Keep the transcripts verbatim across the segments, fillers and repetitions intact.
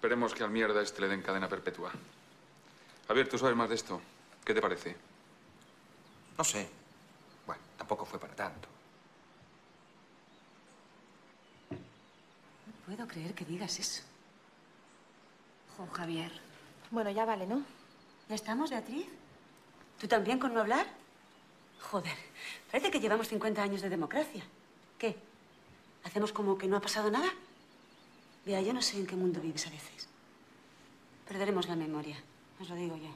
Esperemos que al mierda este le den cadena perpetua. Javier, tú sabes más de esto. ¿Qué te parece? No sé. Bueno, tampoco fue para tanto. No puedo creer que digas eso. Jo, Javier. Bueno, ya vale, ¿no? ¿Ya estamos, Beatriz? ¿Tú también con no hablar? Joder, parece que llevamos cincuenta años de democracia. ¿Qué? ¿Hacemos como que no ha pasado nada? Vea, yo no sé en qué mundo vives a veces. Perderemos la memoria, os lo digo yo.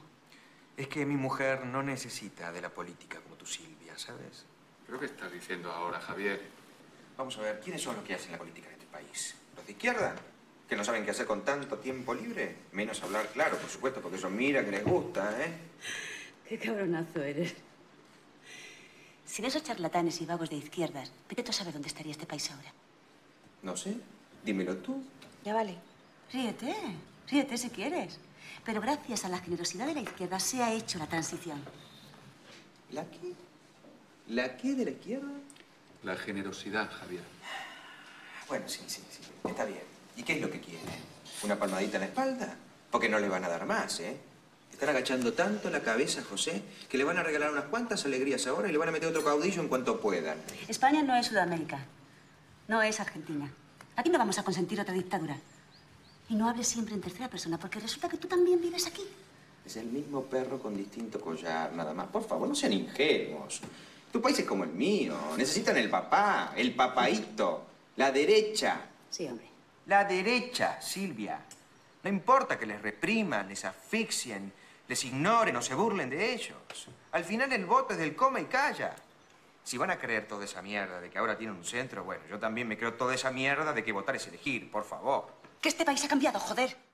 Es que mi mujer no necesita de la política como tú, Silvia, ¿sabes? ¿Pero qué estás diciendo ahora, Javier? Vamos a ver, ¿quiénes son los que hacen la política en este país? ¿Los de izquierda? ¿Que no saben qué hacer con tanto tiempo libre? Menos hablar, claro, por supuesto, porque eso mira que les gusta, ¿eh? Qué cabronazo eres. Sin esos charlatanes y vagos de izquierdas, Piqueto sabe dónde estaría este país ahora. No sé, dímelo tú. Ya vale. Ríete, ríete si quieres. Pero gracias a la generosidad de la izquierda se ha hecho la transición. ¿La qué? ¿La qué de la izquierda? La generosidad, Javier. Bueno, sí, sí, sí. Está bien. ¿Y qué es lo que quieren? ¿Una palmadita en la espalda? Porque no le van a dar más, ¿eh? Están agachando tanto la cabeza, José, que le van a regalar unas cuantas alegrías ahora y le van a meter otro caudillo en cuanto puedan. España no es Sudamérica. No es Argentina. Aquí no vamos a consentir otra dictadura. Y no hables siempre en tercera persona, porque resulta que tú también vives aquí. Es el mismo perro con distinto collar, nada más. Por favor, no sean ingenuos. Tu país es como el mío. Necesitan el papá, el papaíto, la derecha. Sí, hombre. La derecha, Silvia. No importa que les repriman, les asfixien, les ignoren o se burlen de ellos. Al final el voto es del coma y calla. Si van a creer toda esa mierda de que ahora tienen un centro, bueno, yo también me creo toda esa mierda de que votar es elegir, por favor. Que este país ha cambiado, joder.